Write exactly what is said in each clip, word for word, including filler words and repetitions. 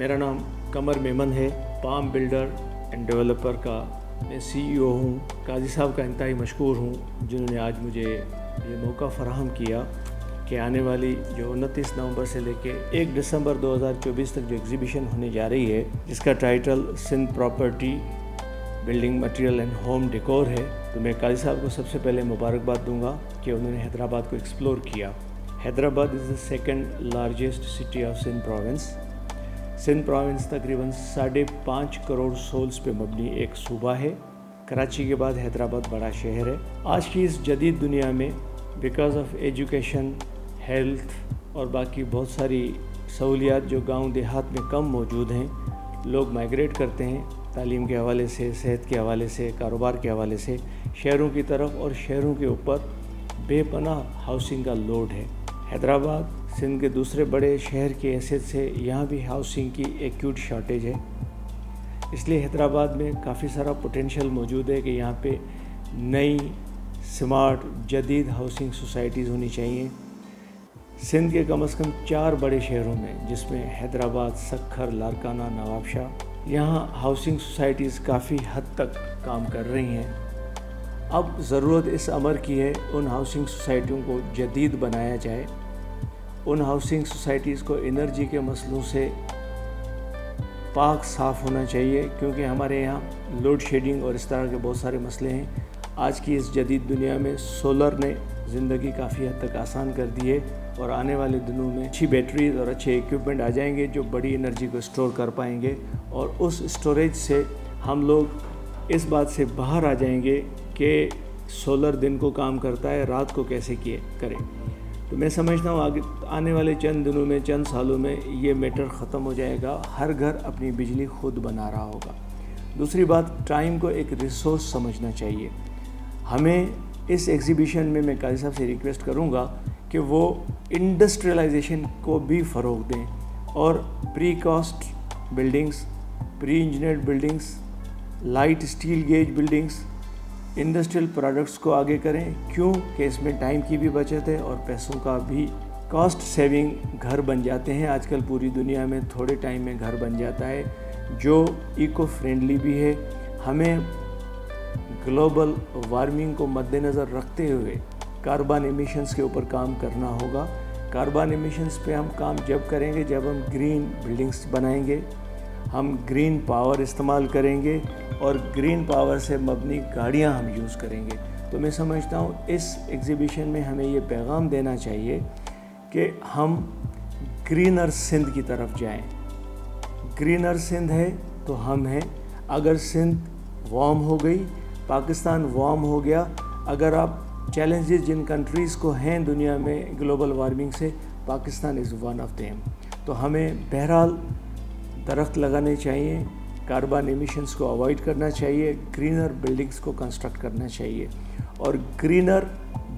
मेरा नाम कमर मेमन है, पाम बिल्डर एंड डेवलपर का मैं सीईओ हूँ। काजी साहब का इंतहाई मशकूर हूँ जिन्होंने आज मुझे ये मौका फराहम किया कि आने वाली जो उनतीस नवंबर से लेके एक दिसंबर दो हज़ार चौबीस तक जो एग्ज़िबिशन होने जा रही है, जिसका title Sindh property building material and home decor है। तो मैं काजी साहब को सबसे पहले मुबारकबाद दूंगा कि उन्होंने हैदराबाद को एक्सप्लोर किया। Hyderabad is the second largest city of Sindh province. Sindh province तकरीबन साढ़े पाँच करोड़ सोल्स पे मबनी एक सूबा है। कराची के बाद हैदराबाद बड़ा शहर है। आज की इस जदीद दुनिया में बिकॉज ऑफ एजुकेशन, हेल्थ और बाकी बहुत सारी सहूलियात जो गांव देहात में कम मौजूद हैं, लोग माइग्रेट करते हैं तालीम के हवाले से, सेहत के हवाले से, कारोबार के हवाले से शहरों की तरफ, और शहरों के ऊपर बेपनाह हाउसिंग का लोड है। हैदराबाद सिंध के दूसरे बड़े शहर की हैसियत से यहाँ भी हाउसिंग की एक्यूट शॉर्टेज है, इसलिए हैदराबाद में काफ़ी सारा पोटेंशियल मौजूद है कि यहाँ पे नई स्मार्ट जदीद हाउसिंग सोसाइटीज़ होनी चाहिए। सिंध के कम से कम चार बड़े शहरों में, जिसमें हैदराबाद, सक्खर, लारकाना, नवाबशाह, यहाँ हाउसिंग सोसाइटीज़ काफ़ी हद तक काम कर रही हैं। अब ज़रूरत इस अमर की है उन हाउसिंग सोसाइटियों को जदीद बनाया जाए, उन हाउसिंग सोसाइटीज़ को एनर्जी के मसलों से पाक साफ़ होना चाहिए, क्योंकि हमारे यहाँ लोड शेडिंग और इस तरह के बहुत सारे मसले हैं। आज की इस जदीद दुनिया में सोलर ने ज़िंदगी काफ़ी हद तक आसान कर दी है, और आने वाले दिनों में अच्छी बैटरीज और अच्छे इक्विपमेंट आ जाएंगे जो बड़ी एनर्जी को स्टोर कर पाएंगे, और उस स्टोरेज से हम लोग इस बात से बाहर आ जाएंगे कि सोलर दिन को काम करता है, रात को कैसे किए करें। तो मैं समझता हूँ आगे आने वाले चंद दिनों में, चंद सालों में ये मैटर ख़त्म हो जाएगा, हर घर अपनी बिजली खुद बना रहा होगा। दूसरी बात, टाइम को एक रिसोर्स समझना चाहिए। हमें इस एग्ज़िबिशन में मैं काजी साहब से रिक्वेस्ट करूँगा कि वो इंडस्ट्रियलाइजेशन को भी फ़रोग दें, और precast buildings, pre engineered buildings, light steel gauge buildings, industrial products को आगे करें, क्योंकि इसमें टाइम की भी बचत है और पैसों का भी। कॉस्ट सेविंग घर बन जाते हैं आजकल पूरी दुनिया में, थोड़े टाइम में घर बन जाता है, जो इको फ्रेंडली भी है। हमें ग्लोबल वार्मिंग को मद्देनज़र रखते हुए कार्बन एमिशंस के ऊपर काम करना होगा। कार्बन एमिशंस पे हम काम जब करेंगे जब हम ग्रीन बिल्डिंग्स बनाएंगे, हम ग्रीन पावर इस्तेमाल करेंगे, और ग्रीन पावर से मबनी गाड़ियाँ हम यूज़ करेंगे। तो मैं समझता हूँ इस एग्ज़िबिशन में हमें ये पैगाम देना चाहिए कि हम ग्रीनर सिंध की तरफ जाएं। ग्रीनर सिंध है तो हम हैं। अगर सिंध वार्म हो गई, पाकिस्तान वार्म हो गया, अगर आप चैलेंजेस जिन कंट्रीज़ को हैं दुनिया में ग्लोबल वार्मिंग से, Pakistan is one of them. तो हमें बहरहाल दरख्त लगाने चाहिए, कार्बन एमिशंस को अवॉइड करना चाहिए, ग्रीनर बिल्डिंग्स को कंस्ट्रक्ट करना चाहिए, और ग्रीनर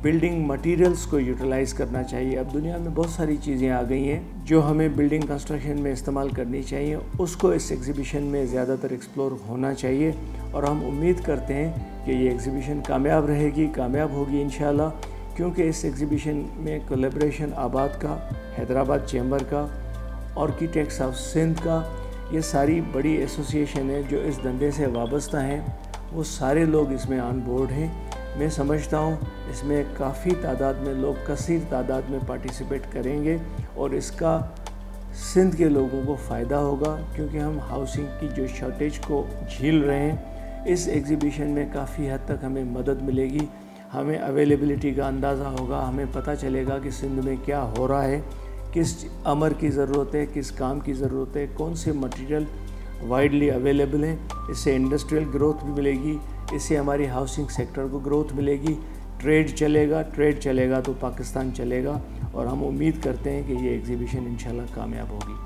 बिल्डिंग मटेरियल्स को यूटिलाइज़ करना चाहिए। अब दुनिया में बहुत सारी चीज़ें आ गई हैं जो हमें बिल्डिंग कंस्ट्रक्शन में इस्तेमाल करनी चाहिए, उसको इस एग्ज़िबिशन में ज़्यादातर एक्सप्लोर होना चाहिए, और हम उम्मीद करते हैं कि ये एग्ज़िबिशन कामयाब रहेगी, कामयाब होगी इंशाल्लाह, क्योंकि इस एग्ज़िबिशन में कोलैबोरेशन आबाद का, हैदराबाद चैम्बर का, आर्किटेक्ट्स ऑफ सिंध का, ये सारी बड़ी एसोसिएशन है जो इस धंधे से वाबस्ता हैं, वो सारे लोग इसमें ऑन बोर्ड हैं। मैं समझता हूँ इसमें काफ़ी तादाद में लोग कसीर तादाद में पार्टिसिपेट करेंगे, और इसका सिंध के लोगों को फ़ायदा होगा, क्योंकि हम हाउसिंग की जो शॉर्टेज को झेल रहे हैं, इस एग्ज़िबिशन में काफ़ी हद तक हमें मदद मिलेगी। हमें अवेलेबिलिटी का अंदाज़ा होगा, हमें पता चलेगा कि सिंध में क्या हो रहा है, किस अमर की ज़रूरत है, किस काम की ज़रूरत है, कौन से मटेरियल वाइडली अवेलेबल हैं। इससे इंडस्ट्रियल ग्रोथ भी मिलेगी, इससे हमारी हाउसिंग सेक्टर को ग्रोथ मिलेगी, ट्रेड चलेगा, ट्रेड चलेगा तो पाकिस्तान चलेगा, और हम उम्मीद करते हैं कि ये एग्ज़िबिशन इंशाल्लाह कामयाब होगी।